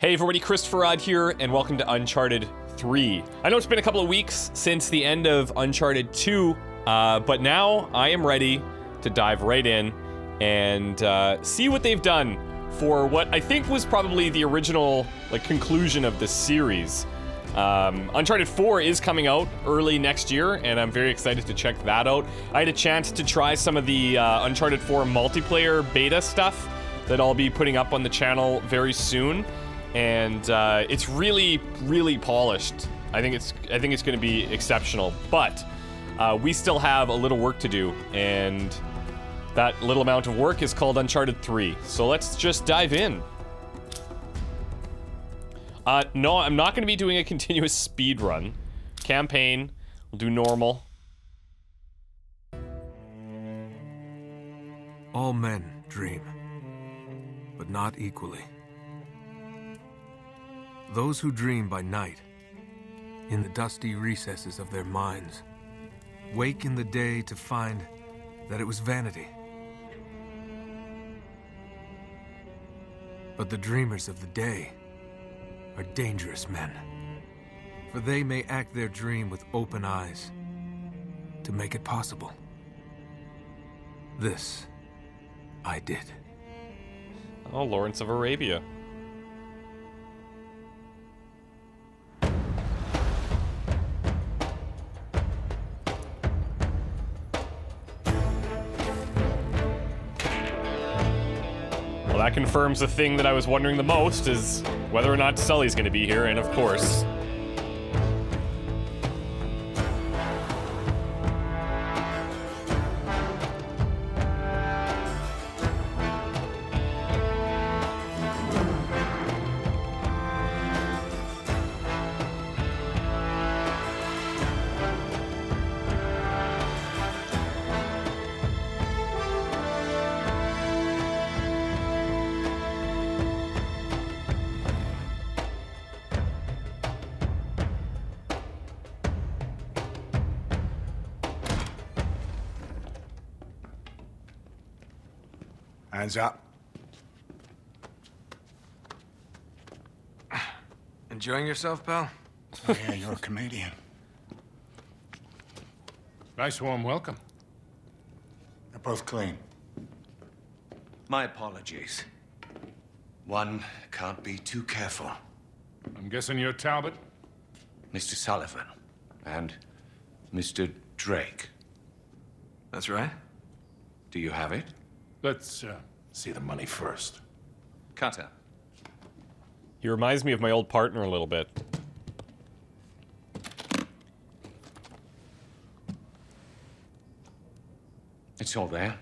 Hey everybody, Christopher Odd here, and welcome to Uncharted 3. I know it's been a couple of weeks since the end of Uncharted 2, but now I am ready to dive right in and see what they've done for what I think was probably the original conclusion of this series. Uncharted 4 is coming out early next year, and I'm very excited to check that out. I had a chance to try some of the Uncharted 4 multiplayer beta stuff that I'll be putting up on the channel very soon. And it's really, really polished. I think it's going to be exceptional. But we still have a little work to do, and that little amount of work is called Uncharted 3. So let's just dive in. No, I'm not going to be doing a continuous speed run. Campaign, we'll do normal. All men dream, but not equally. Those who dream by night, in the dusty recesses of their minds, wake in the day to find that it was vanity. But the dreamers of the day are dangerous men, for they may act their dream with open eyes to make it possible. This I did. Oh, Lawrence of Arabia. That confirms the thing that I was wondering the most, is whether or not Sully's gonna be here, and of course. Hands up. Enjoying yourself, pal? Oh, yeah, you're a comedian. Nice warm welcome. They're both clean. My apologies. One can't be too careful. I'm guessing you're Talbot? Mr. Sullivan and Mr. Drake. That's right. Do you have it? Let's see the money first. Carter. He reminds me of my old partner a little bit. It's all there.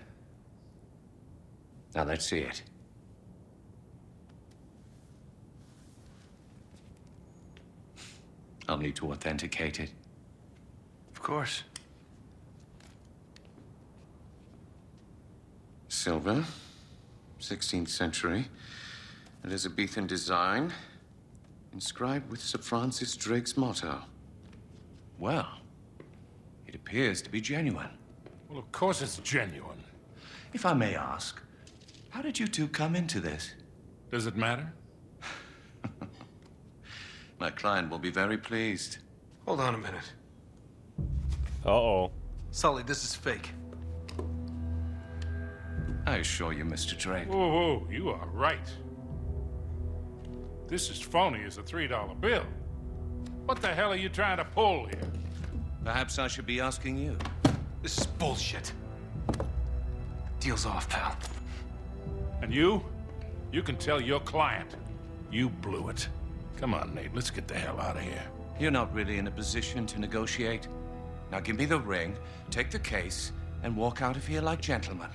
Now let's see it. I'll need to authenticate it. Of course. Silver, 16th century, Elizabethan design, inscribed with Sir Francis Drake's motto. Well, it appears to be genuine. Well, of course it's genuine. If I may ask, how did you two come into this? Does it matter? My client will be very pleased. Hold on a minute. Uh-oh. Sully, this is fake. I assure you, Mr. Drake. Whoa, whoa, you are right. This is phony as a $3 bill. What the hell are you trying to pull here? Perhaps I should be asking you. This is bullshit. Deal's off, pal. And you? You can tell your client. You blew it. Come on, Nate, let's get the hell out of here. You're not really in a position to negotiate. Now give me the ring, take the case, and walk out of here like gentlemen.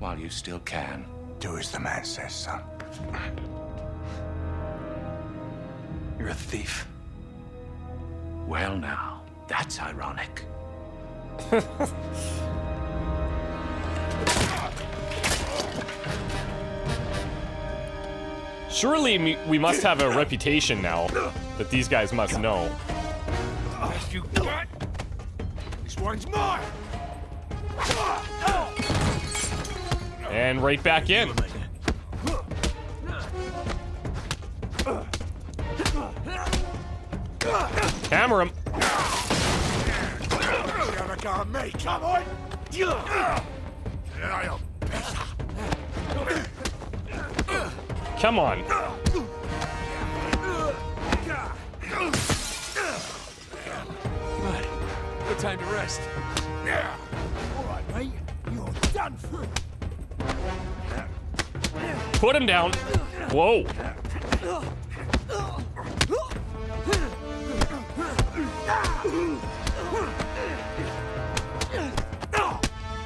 While you still can. Do as the man says, son. You're a thief. Well now, that's ironic. Surely we must have a reputation now that these guys must know. Yes, you got. This one's more. And right back in. Hammer him. Come on. Good time to rest. All right, mate. You're done for. Put him down. Whoa.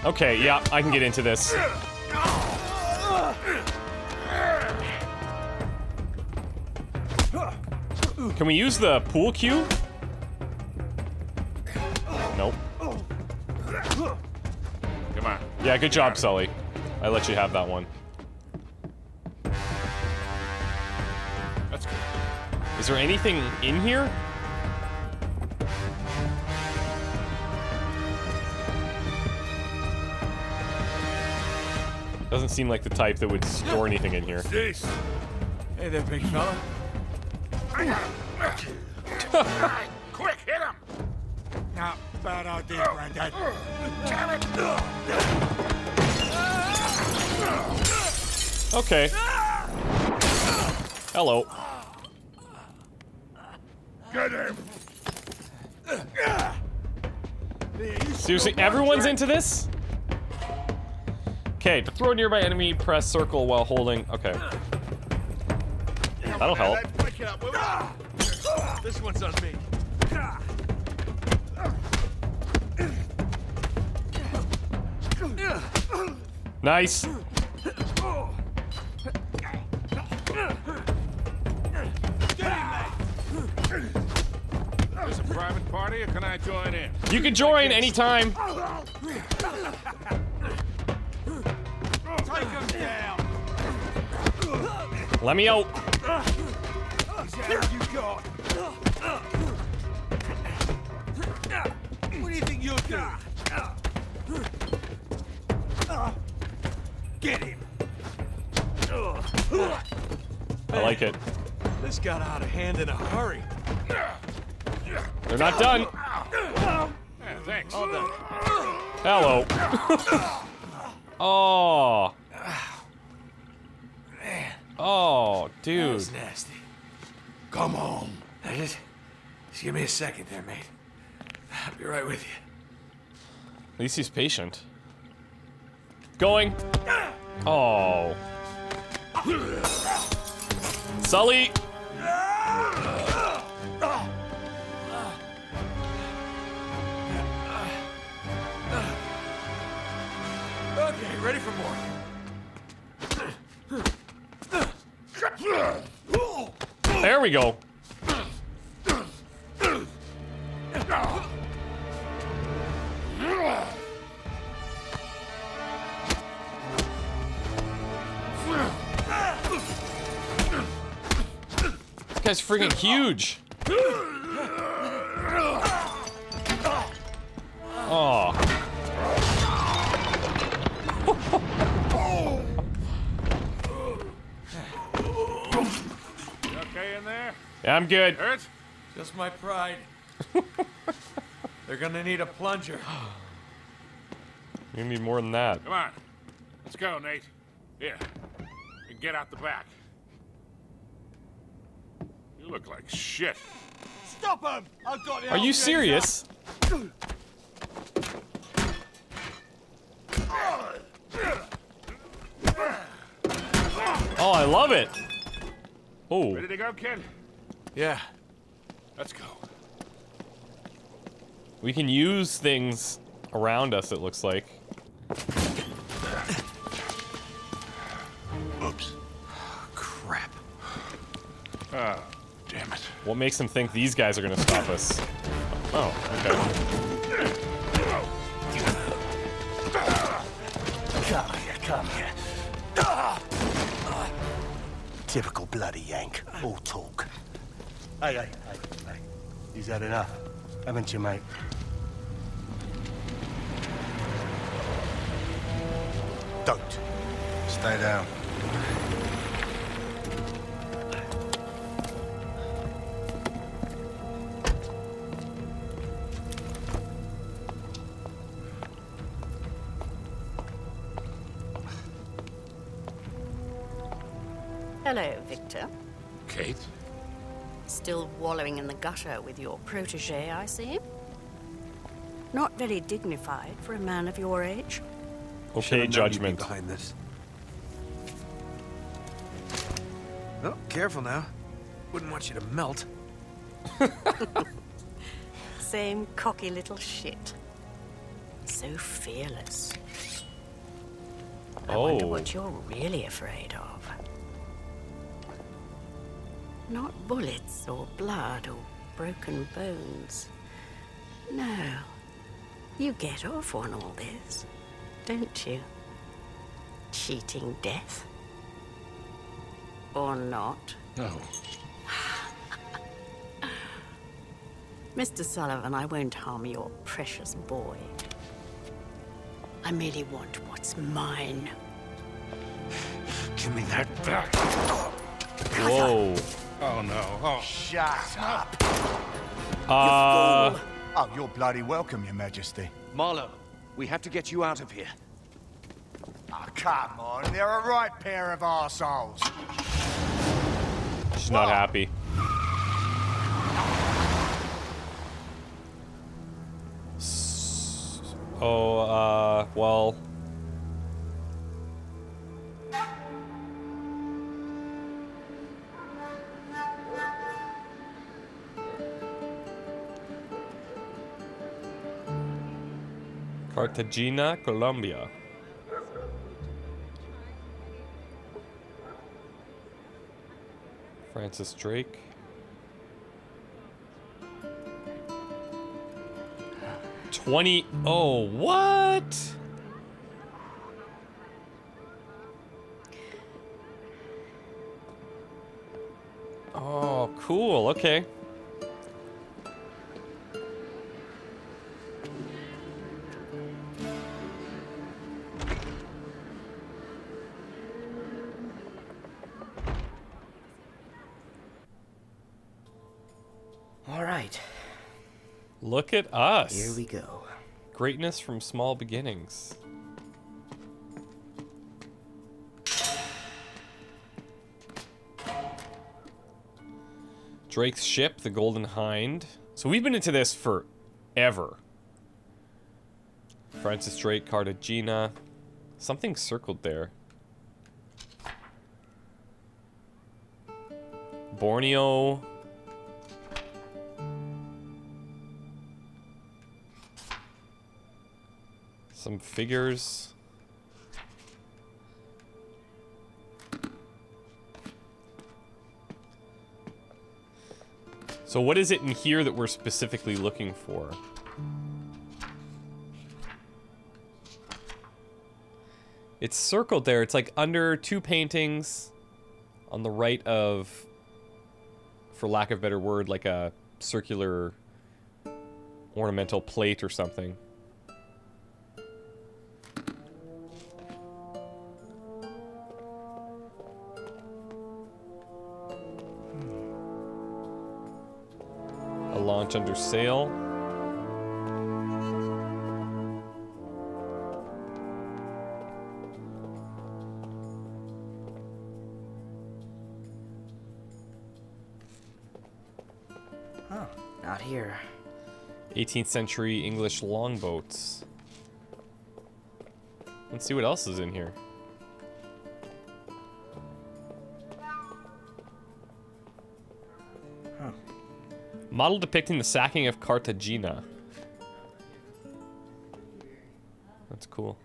Okay, yeah, I can get into this. Can we use the pool cue? Nope. Come on. Yeah, good job, Sully. I let you have that one. That's good. Is there anything in here? Doesn't seem like the type that would store anything in here. Hey there, big fella. Quick, hit him! Not bad idea, Granddad. Okay. Hello. Get him. Seriously, everyone's into this? Okay, to throw a nearby enemy, press circle while holding. Okay. That'll help. This one's on me. Nice. Is this a private party or can I join in? You can join anytime. Take him down. Let me out. You got. What do you think you'll do? Get him. I like it. This got out of hand in a hurry. They're not done. Yeah, thanks. All done. Hello. Oh. Man. Oh, dude. That was nasty. Come on. Just give me a second there, mate. I'll be right with you. At least he's patient. Going. Oh. Sully. Okay, ready for more. There we go. This guy's freaking huge. Oh. Yeah, I'm good. Hurt? Just my pride. They're gonna need a plunger. You need more than that. Come on. Let's go, Nate. Here. And get out the back. You look like shit. Stop him! I've got it. Are you serious? Oh, I love it. Oh. Ready to go, kid? Yeah. Let's go. We can use things around us, it looks like. Oops. Oh, crap. Ah, damn it. What makes them think these guys are gonna stop us? Oh, okay. Come here, come here. Typical bloody Yank. All talk. Hey. You've had enough, haven't you, mate? Don't. Stay down. Hello, Victor. Kate? Still wallowing in the gutter with your protégé, I see. Not very dignified for a man of your age. Okay, judgment behind this. Oh, careful now. Wouldn't want you to melt. Same cocky little shit. So fearless. I wonder what you're really afraid of. Not bullets or blood or broken bones. No. You get off on all this, don't you? Cheating death. Or not. No. Mr. Sullivan, I won't harm your precious boy. I merely want what's mine. Give me that back. Whoa. Oh, no. Oh. Shut up. You fool. Oh, you're bloody welcome, Your Majesty. Marlowe, we have to get you out of here. Oh, come on. They're a right pair of arseholes. She's not happy. Oh, well. Cartagena, Colombia. Francis Drake. Oh, what? Oh, cool. Okay. All right. Look at us. Here we go. Greatness from small beginnings. Drake's ship, the Golden Hind. So we've been into this forever. Francis Drake, Cartagena. Something circled there. Borneo. Some figures. So what is it in here that we're specifically looking for? It's circled there. It's like under two paintings on the right of, for lack of a better word, like a circular ornamental plate or something. Launch under sail. Huh, not here. 18th century English longboats. Let's see what else is in here. Model depicting the sacking of Cartagena. That's cool.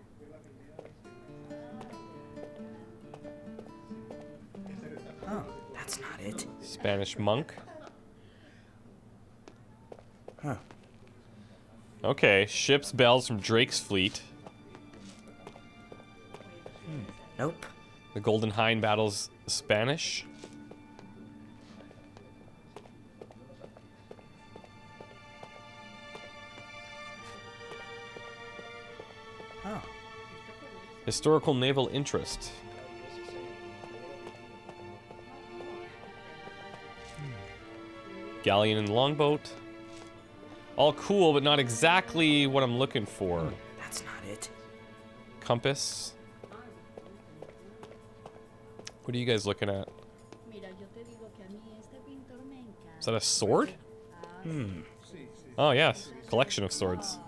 Oh, that's not it. Spanish monk. Huh. Okay, ship's bells from Drake's fleet. Nope. The Golden Hind battles Spanish. Historical naval interest. Galleon and longboat. All cool, but not exactly what I'm looking for. That's not it. Compass. What are you guys looking at? Is that a sword? Hmm. Oh, yes. Collection of swords.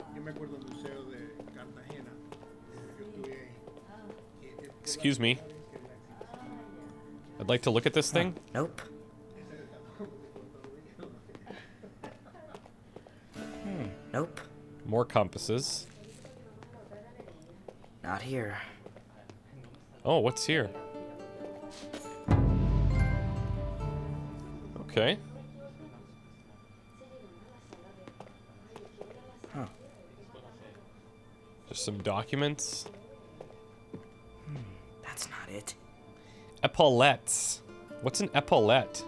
Excuse me. I'd like to look at this thing. Nope. Nope. More compasses. Not here. Oh, what's here? Okay. Huh. Just some documents. That's not it. Epaulettes. What's an epaulette?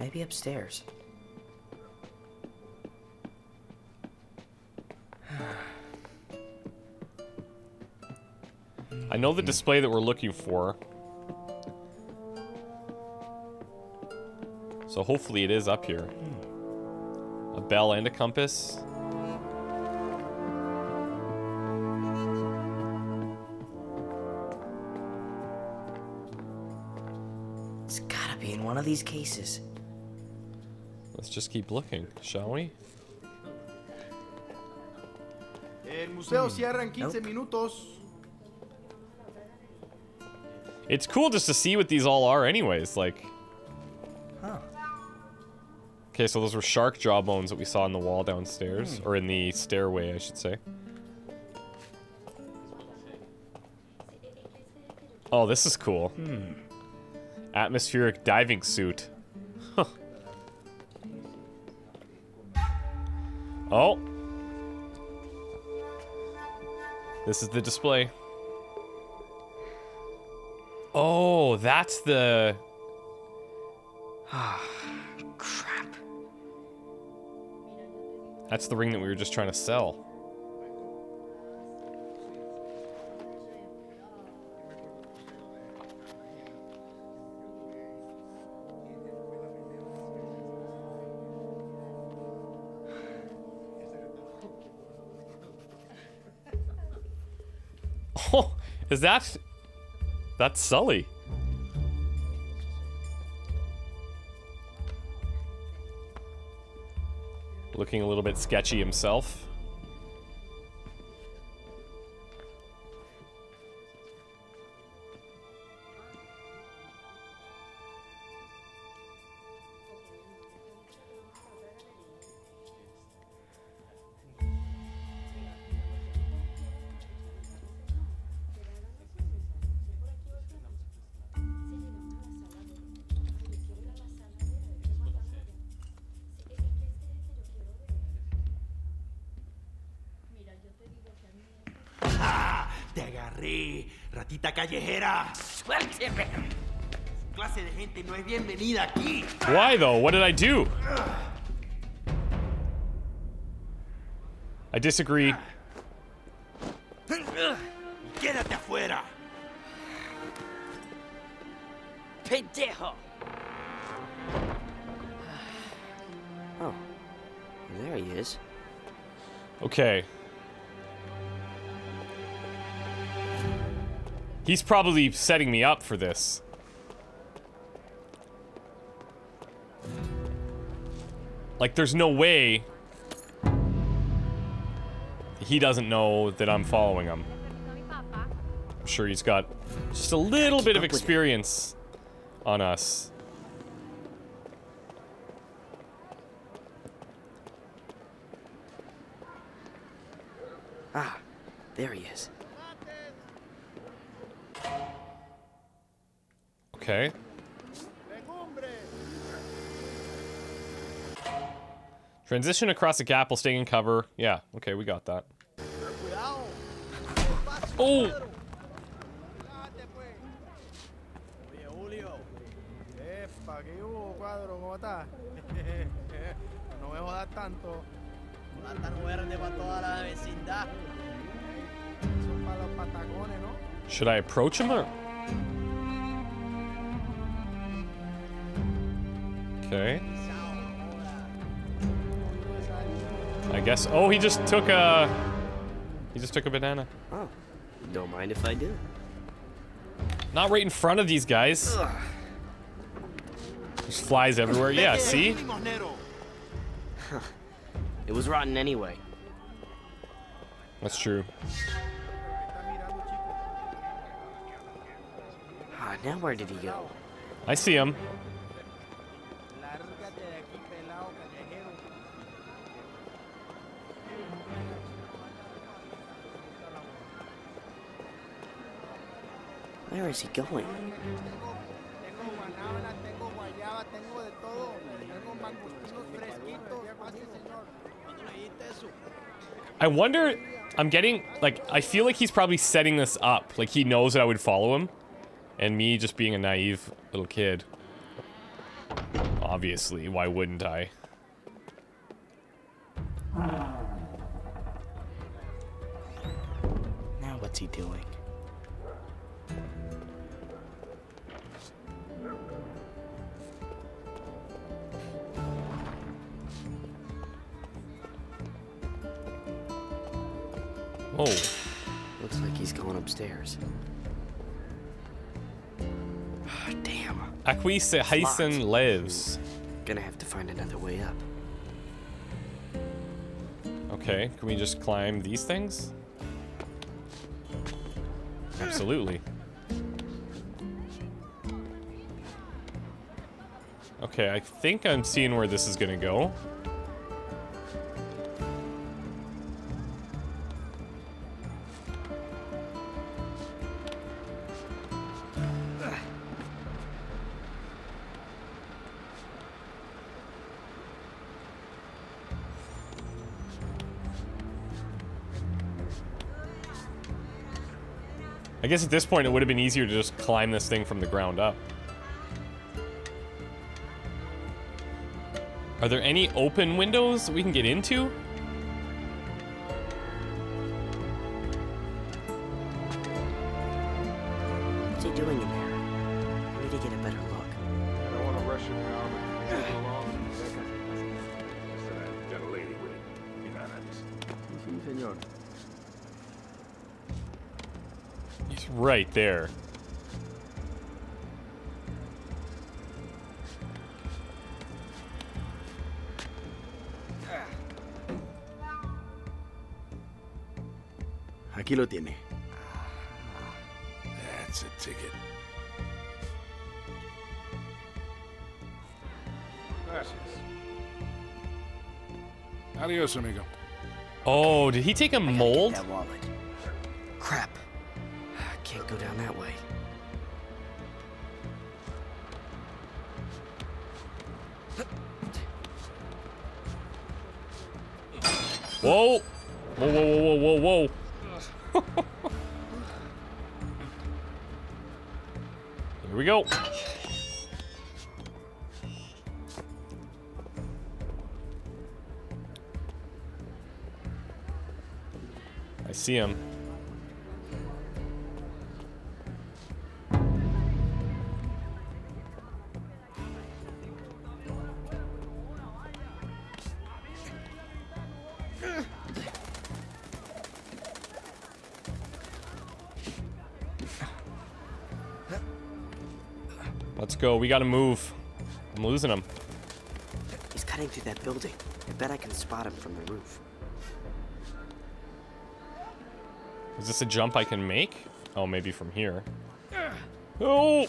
Maybe upstairs. I know the display that we're looking for. So hopefully it is up here. A bell and a compass. It's gotta be in one of these cases. Let's just keep looking, shall we? El museo cierra en 15 minutos. It's cool just to see what these all are anyways, like... Huh. Okay, so those were shark jawbones that we saw in the wall downstairs. Or in the stairway, I should say. Oh, this is cool. Hmm. Atmospheric diving suit. Huh. Oh. This is the display. Oh, that's the... Ah, crap. That's the ring that we were just trying to sell. Oh, is that... That's Sully. Looking a little bit sketchy himself. Why though? What did I do? I disagree. Quédate afuera. Pendejo. Oh, there he is. Okay. He's probably setting me up for this. Like, there's no way he doesn't know that I'm following him. I'm sure he's got just a little bit of experience on us. Ah, there he is. Okay. Transition across a gap while staying in cover. Yeah, okay, we got that. Oh! Should I approach him or...? Okay. I guess. Oh, he just took a... He just took a banana. Oh, don't mind if I do. Not right in front of these guys. Ugh. There's flies everywhere. Yeah, see? It was rotten anyway. That's true. Ah, now where did he go? I see him. Where is he going? I wonder, I'm getting, like, I feel like he's probably setting this up. Like, he knows that I would follow him. And me just being a naive little kid. Obviously, why wouldn't I? Now what's he doing? Oh. Looks like he's going upstairs. Oh, damn. Acquiesce Heisen lives. Gonna have to find another way up. Okay, can we just climb these things? Absolutely. Okay, I think I'm seeing where this is gonna go. I guess at this point it would have been easier to just climb this thing from the ground up. Are there any open windows we can get into? What's he doing in there? I need to get a better look. I don't want to rush it now, but it's a long second. Got a lady with it. You know that. Right there. Aquí lo tiene. That's a ticket. Gracias. Adios, amigo. Oh, did he take a mold? That wallet. Crap. Can't go down that way. Whoa! Whoa, whoa, whoa, whoa, whoa, whoa. Here we go. I see him. Go, we gotta move. I'm losing him. He's cutting through that building. I bet I can spot him from the roof. Is this a jump I can make? Oh, maybe from here. Oh!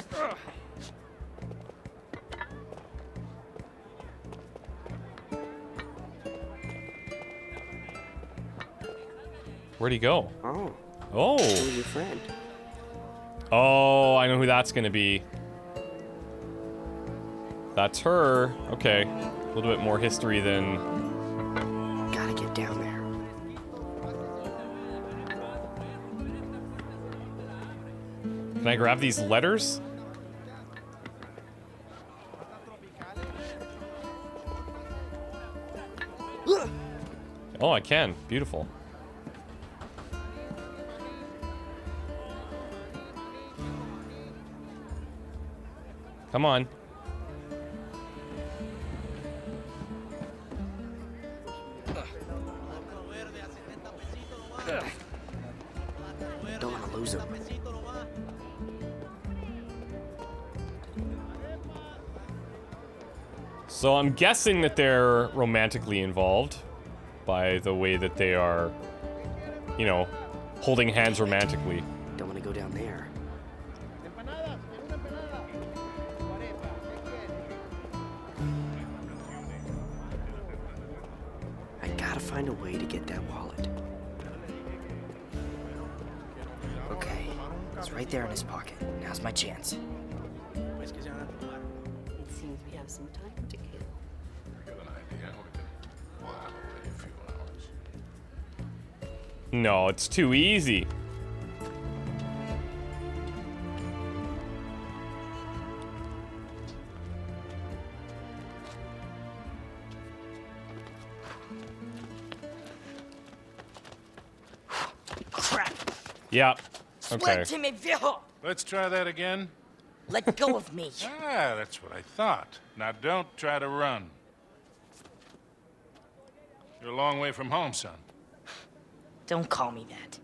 Where'd he go? Oh. Oh! Who's your friend? Oh, I know who that's gonna be. That's her. Okay. A little bit more history than... Gotta get down there. Can I grab these letters? Oh, I can. Beautiful. Come on. Don't want to lose him. So I'm guessing that they're romantically involved by the way that they are, you know, holding hands romantically. Don't want to go down there. I gotta find a way to get that wallet. Okay, it's right there in his pocket. Now's my chance. It seems we have some time to kill. No, it's too easy. Crap. Yeah. Okay. Let's try that again. Let go of me. Ah, that's what I thought. Now don't try to run. You're a long way from home, son. Don't call me that.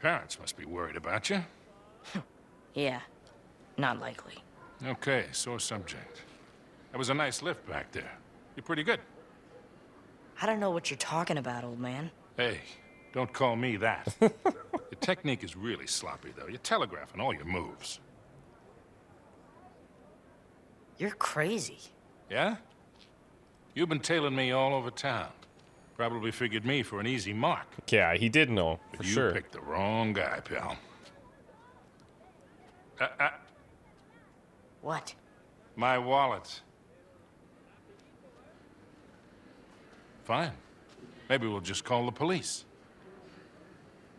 Parents must be worried about you. Yeah, not likely. Okay, sore subject. That was a nice lift back there. You're pretty good. I don't know what you're talking about, old man. Hey, don't call me that. Your technique is really sloppy, though. You're telegraphing all your moves. You're crazy. Yeah? You've been tailing me all over town. Probably figured me for an easy mark. Yeah, he did know, for sure. You picked the wrong guy, pal. What? My wallet. Fine. Maybe we'll just call the police.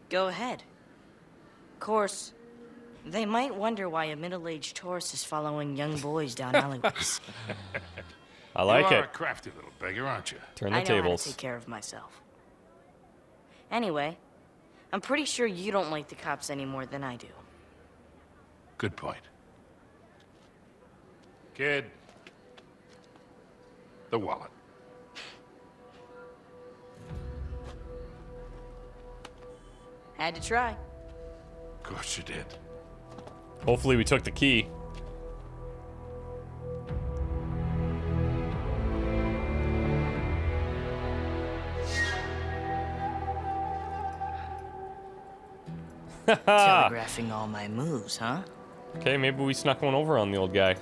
Go ahead. Of course, they might wonder why a middle-aged tourist is following young boys down alleyways. I like it. You are a crafty little beggar, aren't you? Turn the tables. I know how to take care of myself. Anyway, I'm pretty sure you don't like the cops any more than I do. Good point. Kid. The wallet. Had to try. Of course you did. Hopefully we took the key. Telegraphing all my moves, huh? Okay, maybe we snuck one over on the old guy.